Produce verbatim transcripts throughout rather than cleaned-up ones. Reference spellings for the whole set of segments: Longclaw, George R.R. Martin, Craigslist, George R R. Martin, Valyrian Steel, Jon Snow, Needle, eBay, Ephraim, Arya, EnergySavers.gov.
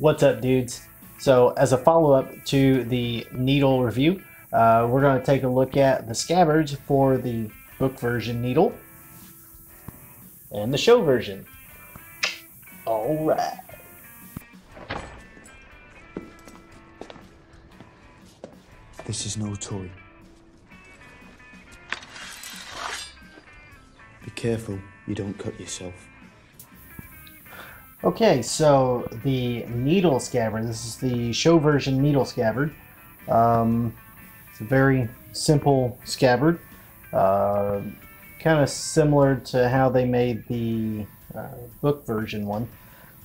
What's up, dudes? So as a follow-up to the Needle review, uh, we're going to take a look at the scabbards for the book version Needle and the show version. All right. This is no toy. Be careful you don't cut yourself. Okay, so the Needle scabbard, this is the show version Needle scabbard. Um, it's a very simple scabbard, uh, kind of similar to how they made the uh, book version one.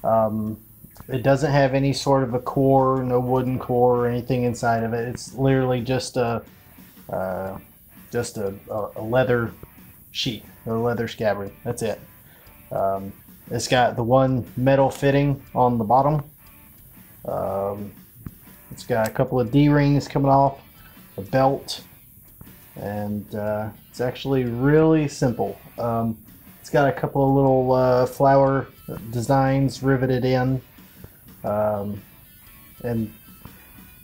Um, it doesn't have any sort of a core, no wooden core or anything inside of it. It's literally just a uh, just a, a leather sheath or leather scabbard. That's it. Um, It's got the one metal fitting on the bottom. Um, it's got a couple of D-rings coming off, a belt, and uh, it's actually really simple. Um, it's got a couple of little uh, flower designs riveted in, um, and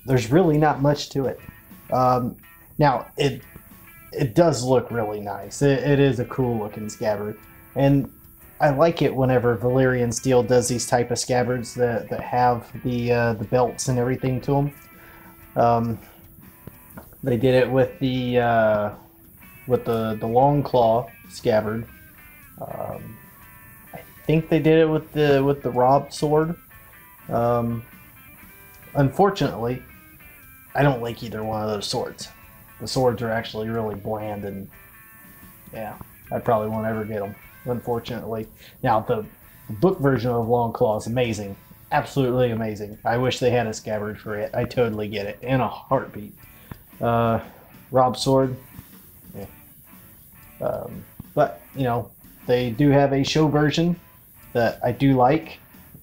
there's really not much to it. Um, now, it it does look really nice. It, it is a cool-looking scabbard, and I like it whenever Valyrian Steel does these type of scabbards that, that have the uh, the belts and everything to them. Um, they did it with the uh, with the the Longclaw scabbard. Um, I think they did it with the with the Robbed sword. Um, unfortunately, I don't like either one of those swords. The swords are actually really bland, and yeah, I probably won't ever get them, unfortunately. Now, the book version of Longclaw is amazing. Absolutely amazing. I wish they had a scabbard for it. I totally get it. In a heartbeat. Uh, Rob Sword. Yeah. Um, but, you know, they do have a show version that I do like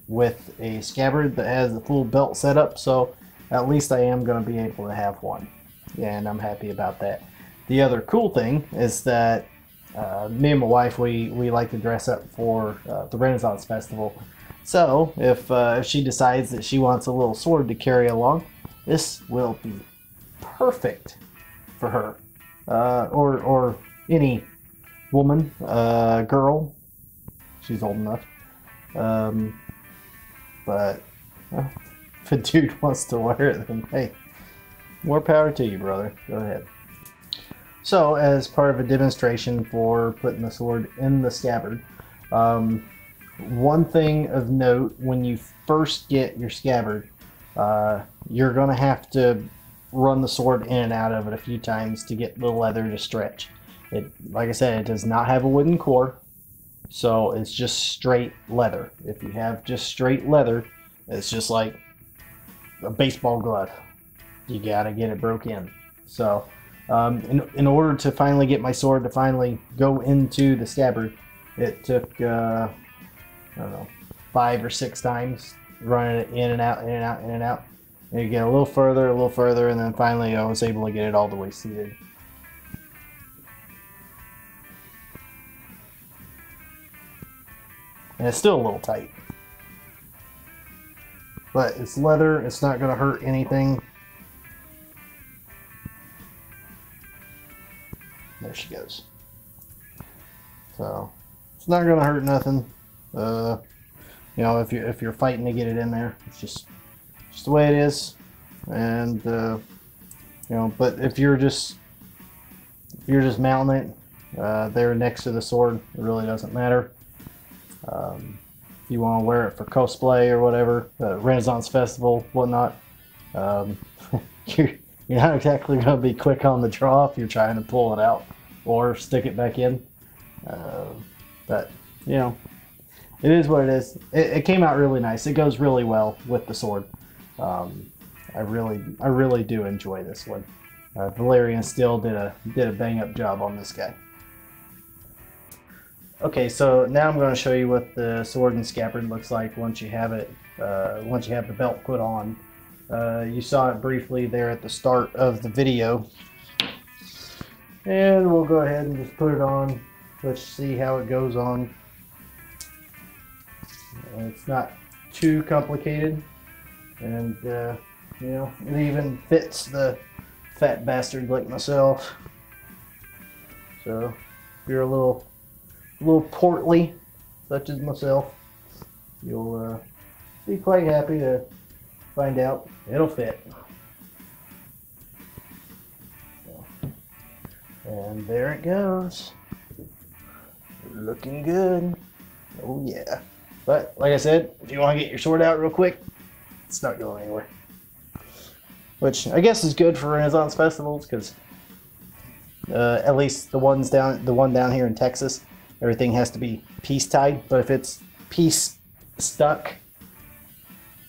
with a scabbard that has a full belt setup, so at least I am going to be able to have one. Yeah, and I'm happy about that. The other cool thing is that Uh, me and my wife, we, we like to dress up for uh, the Renaissance Festival. So if, uh, if she decides that she wants a little sword to carry along, this will be perfect for her. Uh, or, or any woman, uh, girl. She's old enough. Um, but well, if a dude wants to wear it, then hey, more power to you, brother. Go ahead. So, as part of a demonstration for putting the sword in the scabbard, um, one thing of note, when you first get your scabbard, uh, you're going to have to run the sword in and out of it a few times to get the leather to stretch. It, like I said, it does not have a wooden core, so it's just straight leather. If you have just straight leather, it's just like a baseball glove. You got to get it broke in. So Um, in, in order to finally get my sword to finally go into the scabbard, it took, uh, I don't know, five or six times running it in and out, in and out, in and out. And you get a little further, a little further, and then finally I was able to get it all the way seated. And it's still a little tight. But it's leather, it's not going to hurt anything. There she goes. So it's not gonna hurt nothing. Uh, you know, if you if you're fighting to get it in there, it's just just the way it is. And uh, you know, but if you're just if you're just mounting it uh, there next to the sword, it really doesn't matter. Um, if you want to wear it for cosplay or whatever, uh, Renaissance Festival, whatnot, um, you're you're not exactly going to be quick on the draw if you're trying to pull it out or stick it back in. Uh, but, you know, it is what it is. It, it came out really nice. It goes really well with the sword. Um, I really I really do enjoy this one. Uh, Valyrian Steel did a, did a bang-up job on this guy. Okay, so now I'm going to show you what the sword and scabbard looks like once you have it, uh, once you have the belt put on. Uh, you saw it briefly there at the start of the video, and we'll go ahead and just put it on. Let's see how it goes on. It's not too complicated. and uh, you know, it even fits the fat bastard like myself. So if you're a little a little portly such as myself, you'll uh, be quite happy to find out it'll fit. And there it goes. Looking good. Oh yeah. But like I said, if you want to get your sword out real quick, it's not going anywhere. Which I guess is good for Renaissance festivals, because uh, at least the ones down, the one down here in Texas, everything has to be piece tied. But if it's piece stuck,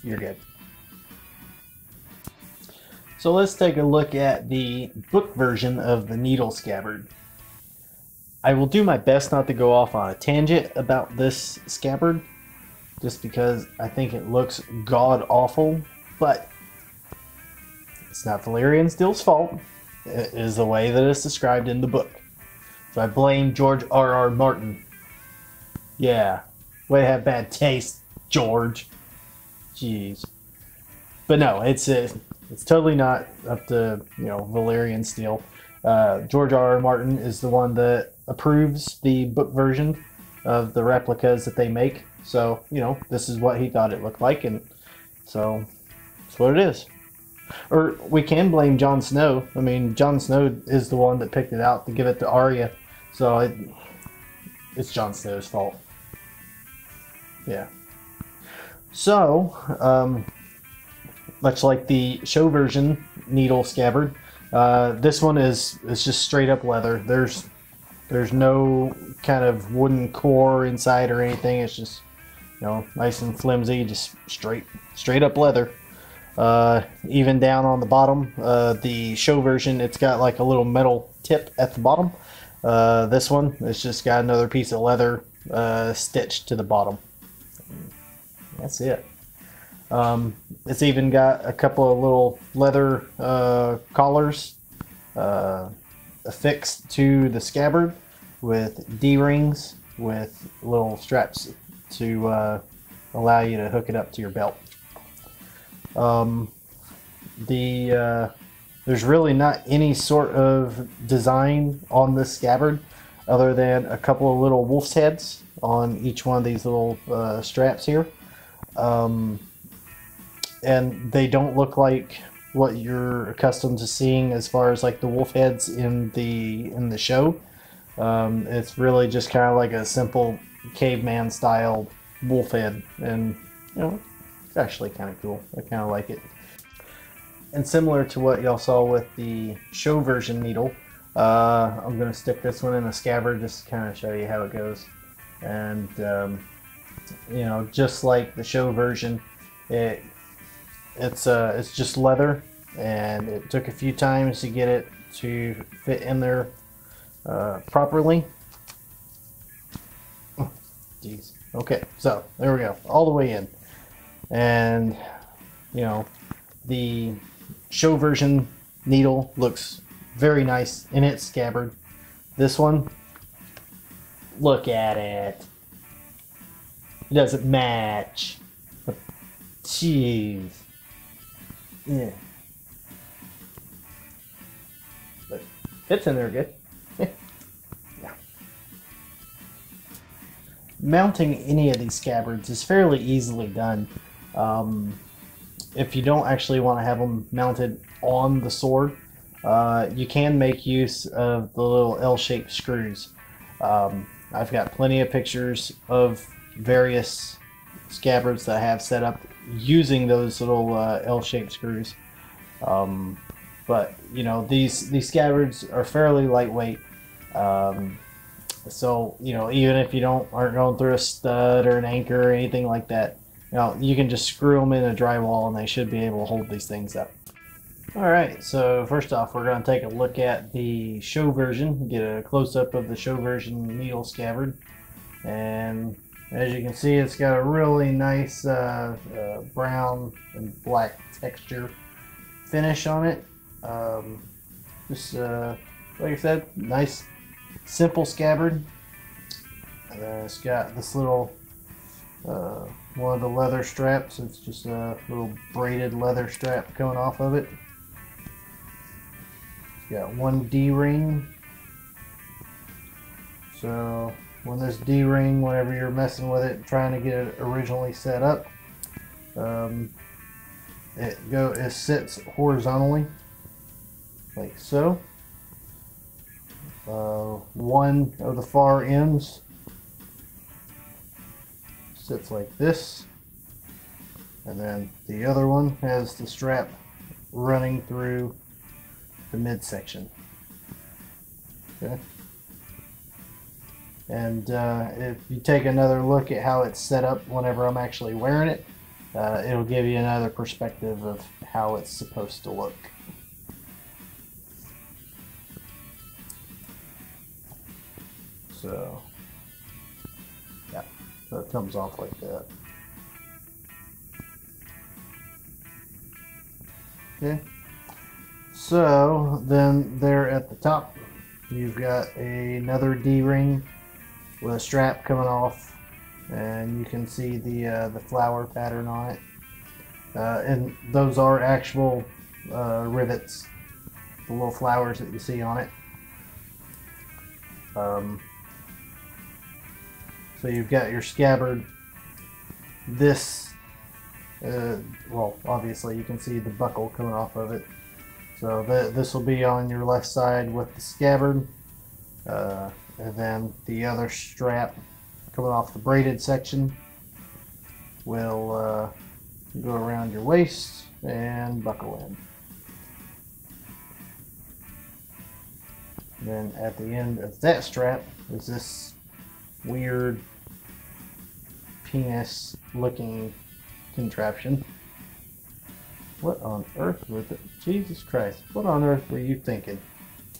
you're good. So let's take a look at the book version of the needle scabbard. I will do my best not to go off on a tangent about this scabbard, just because I think it looks god-awful, but it's not Valyrian Steel's fault. It is the way that it's described in the book. So I blame George R R. Martin. Yeah, way to have bad taste, George. Jeez. But no, it's a... It's totally not up to, you know, Valyrian Steel. Uh, George R R. Martin is the one that approves the book version of the replicas that they make. So, you know, this is what he thought it looked like, and so that's what it is. Or we can blame Jon Snow. I mean, Jon Snow is the one that picked it out to give it to Arya. So it, it's Jon Snow's fault. Yeah. So, um... much like the show version needle scabbard, uh, this one is it's just straight up leather. There's there's no kind of wooden core inside or anything. It's just, you know, nice and flimsy, just straight straight up leather. Uh, even down on the bottom, uh, the show version, it's got like a little metal tip at the bottom. Uh, this one, it's just got another piece of leather uh, stitched to the bottom. That's it. Um, it's even got a couple of little leather uh, collars uh, affixed to the scabbard with D-rings with little straps to uh, allow you to hook it up to your belt. Um, the uh, there's really not any sort of design on this scabbard other than a couple of little wolf's heads on each one of these little uh, straps here. Um, And they don't look like what you're accustomed to seeing as far as like the wolf heads in the in the show. Um, it's really just kind of like a simple caveman style wolf head, and you know, it's actually kind of cool. I kind of like it. And similar to what y'all saw with the show version needle, uh, I'm gonna stick this one in a scabbard just to kind of show you how it goes. And um, you know, just like the show version, it. It's uh, it's just leather, and it took a few times to get it to fit in there uh, properly. Oh, geez. Okay, so there we go, all the way in. And you know, the show version needle looks very nice in its scabbard. This one, look at it. It doesn't match. Jeez. Yeah, but it's in there good. Yeah. Mounting any of these scabbards is fairly easily done. Um, if you don't actually want to have them mounted on the sword, uh, you can make use of the little L-shaped screws. Um, I've got plenty of pictures of various scabbards that I have set up using those little uh, L-shaped screws, um, but you know, these these scabbards are fairly lightweight, um, so you know, even if you don't aren't going through a stud or an anchor or anything like that, you know, you can just screw them in a drywall and they should be able to hold these things up. All right, so first off, we're going to take a look at the show version, get a close-up of the show version needle scabbard, and as you can see, it's got a really nice uh, uh, brown and black texture finish on it. Um, just uh, like I said, nice simple scabbard. Uh, it's got this little uh, one of the leather straps. It's just a little braided leather strap coming off of it. It's got one D-ring. So when this D-ring, whenever you're messing with it, trying to get it originally set up, um, it go it sits horizontally like so. Uh, one of the far ends sits like this, and then the other one has the strap running through the midsection. Okay. And uh, if you take another look at how it's set up whenever I'm actually wearing it, uh, it'll give you another perspective of how it's supposed to look. So, yeah, so it comes off like that. Okay, so then there at the top, you've got a, another D-ring with a strap coming off, and you can see the uh, the flower pattern on it. Uh, and those are actual uh, rivets, the little flowers that you see on it. Um, So you've got your scabbard. This, uh, well, obviously you can see the buckle coming off of it. So the, this will be on your left side with the scabbard, uh, and then the other strap coming off the braided section will uh, go around your waist and buckle in. Then at the end of that strap is this weird penis looking contraption. What on earth was it? Jesus Christ, what on earth were you thinking?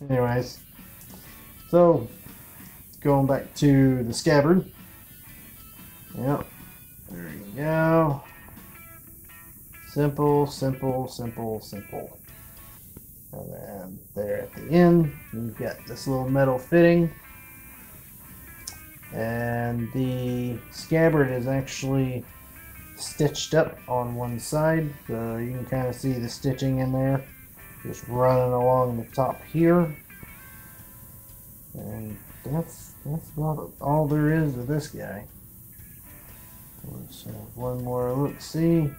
Anyways, so going back to the scabbard. Yep, there you go. Simple, simple, simple, simple. And then there at the end, you've got this little metal fitting. And the scabbard is actually stitched up on one side, so you can kind of see the stitching in there just running along the top here. And that's that's about all there is to this guy. Let's have one more look see.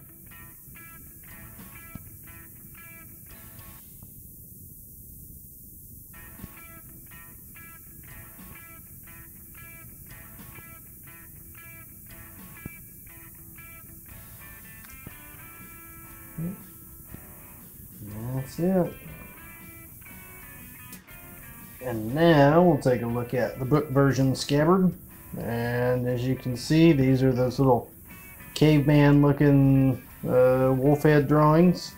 That's it. And now we'll take a look at the book version scabbard. And as you can see, these are those little caveman looking uh, wolf head drawings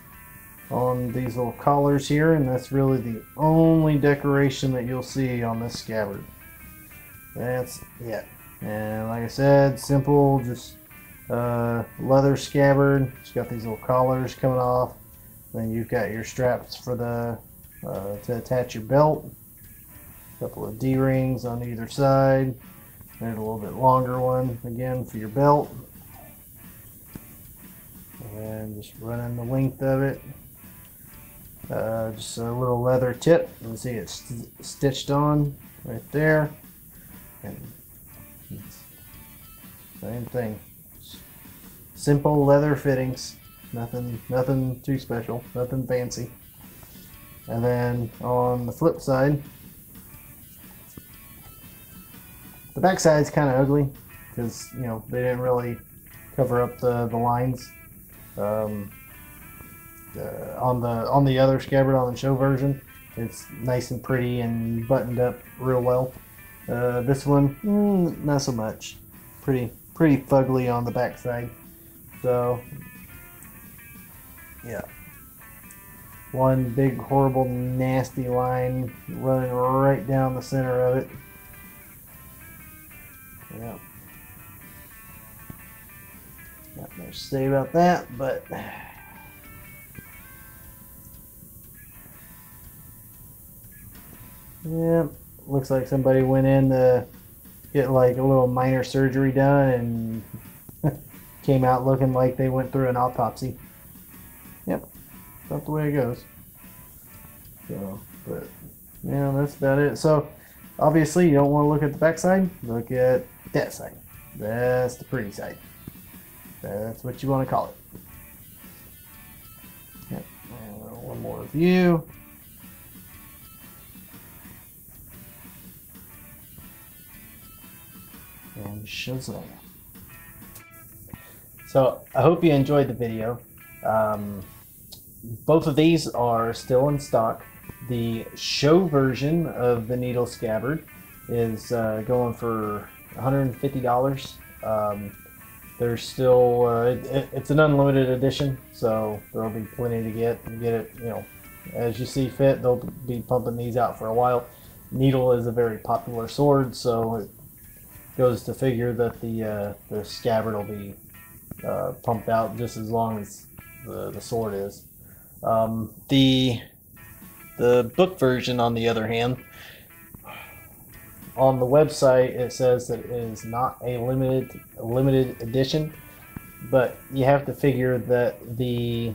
on these little collars here, and that's really the only decoration that you'll see on this scabbard. That's it. And like I said, simple, just uh, leather scabbard. It's got these little collars coming off. Then you've got your straps for the uh, to attach your belt. A couple of D-rings on either side. There's a little bit longer one again for your belt. And just running the length of it. Uh, just a little leather tip. You can see it's st stitched on right there. And same thing. Simple leather fittings. Nothing, nothing too special, nothing fancy. And then on the flip side, the back side's kind of ugly because, you know, they didn't really cover up the the lines. Um, uh, on the on the other scabbard, on the show version, it's nice and pretty and buttoned up real well. Uh, this one, mm, not so much. Pretty, pretty fugly on the back side. So. Yeah, one big horrible nasty line running right down the center of it. Yeah, not much to say about that, but yeah, looks like somebody went in to get like a little minor surgery done and Came out looking like they went through an autopsy. Yep, that's the way it goes. So, but yeah, that's about it. So, obviously, you don't want to look at the back side. Look at that side. That's the pretty side. That's what you want to call it. Yep. And one more view. And shazam. So I hope you enjoyed the video. Um, both of these are still in stock. The show version of the Needle Scabbard is uh, going for one hundred fifty dollars. Um, there's still uh, it, it's an unlimited edition, so there'll be plenty to get. You get it, you know, as you see fit. They'll be pumping these out for a while. Needle is a very popular sword, so it goes to figure that the uh, the scabbard will be Uh, pumped out just as long as the, the sword is. Um, the the book version, on the other hand, on the website it says that it is not a limited limited edition, but you have to figure that the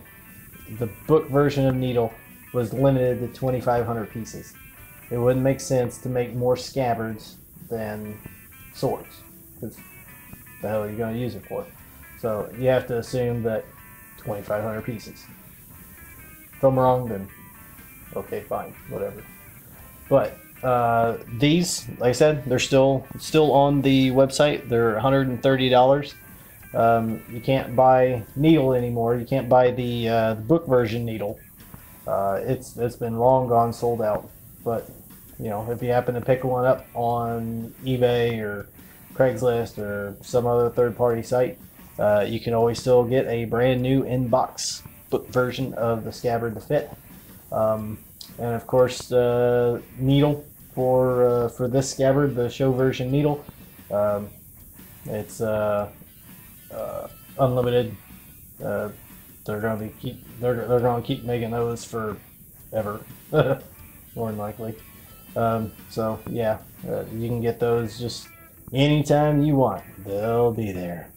the book version of Needle was limited to twenty-five hundred pieces. It wouldn't make sense to make more scabbards than swords, because the hell are you going to use it for? So you have to assume that twenty-five hundred pieces. If I'm wrong, then okay, fine, whatever. But uh, these, like I said, they're still still on the website. They're one hundred thirty dollars. Um, you can't buy Needle anymore. You can't buy the, uh, the book version Needle. Uh, it's it's been long gone, sold out. But you know, if you happen to pick one up on eBay or Craigslist or some other third-party site, Uh, you can always still get a brand new in-box book version of the Scabbard to fit. Um, and of course, uh, Needle for uh, for this Scabbard, the show version Needle, um, it's uh, uh, unlimited. Uh, they're going to be keep they're they're going to keep making those for ever, more than likely. Um, so yeah, uh, you can get those just anytime you want. They'll be there.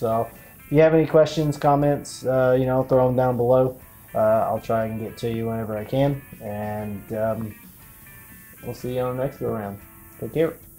So if you have any questions, comments, uh, you know, throw them down below. Uh, I'll try and get to you whenever I can. And um, we'll see you on the next go around. Take care.